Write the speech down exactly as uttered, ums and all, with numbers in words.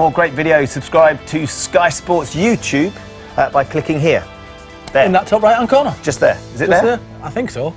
more great videos, subscribe to Sky Sports YouTube uh, by clicking here. There. In that top right-hand corner. Just there. Is it there? Just there? I think so.